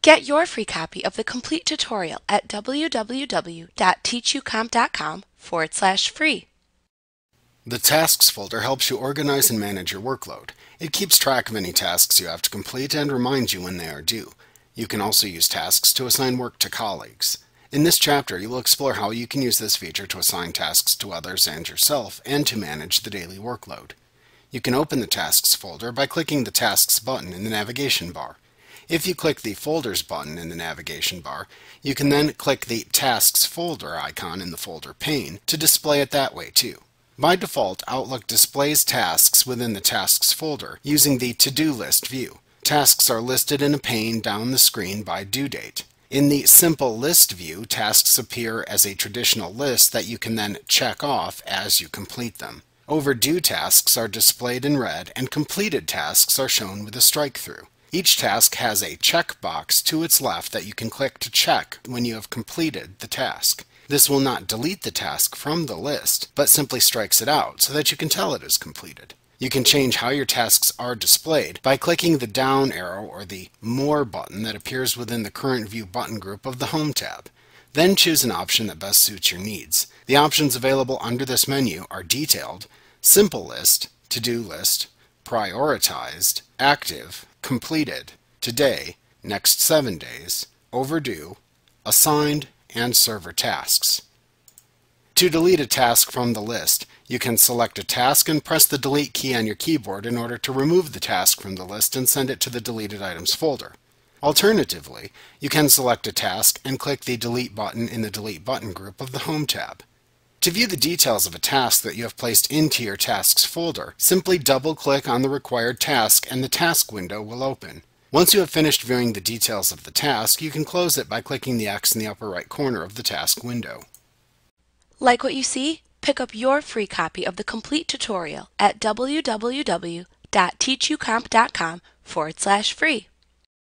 Get your free copy of the complete tutorial at www.teachucomp.com/free. The Tasks folder helps you organize and manage your workload. It keeps track of any tasks you have to complete and reminds you when they are due. You can also use tasks to assign work to colleagues. In this chapter, you'll explore how you can use this feature to assign tasks to others and yourself, and to manage the daily workload. You can open the Tasks folder by clicking the Tasks button in the navigation bar. If you click the Folders button in the navigation bar, you can then click the Tasks folder icon in the folder pane to display it that way too. By default, Outlook displays tasks within the Tasks folder using the To-Do List view. Tasks are listed in a pane down the screen by due date. In the Simple List view, tasks appear as a traditional list that you can then check off as you complete them. Overdue tasks are displayed in red, and completed tasks are shown with a strike-through. Each task has a checkbox to its left that you can click to check when you have completed the task. This will not delete the task from the list, but simply strikes it out so that you can tell it is completed. You can change how your tasks are displayed by clicking the down arrow or the More button that appears within the Current View button group of the Home tab. Then choose an option that best suits your needs. The options available under this menu are Detailed, Simple List, To-Do List, Prioritized, Active, Completed, Today, Next 7 Days, Overdue, Assigned, and Server Tasks. To delete a task from the list, you can select a task and press the delete key on your keyboard in order to remove the task from the list and send it to the Deleted Items folder. Alternatively, you can select a task and click the Delete button in the Delete button group of the Home tab. To view the details of a task that you have placed into your Tasks folder, simply double-click on the required task and the task window will open. Once you have finished viewing the details of the task, you can close it by clicking the X in the upper right corner of the task window. Like what you see? Pick up your free copy of the complete tutorial at www.teachucomp.com/free.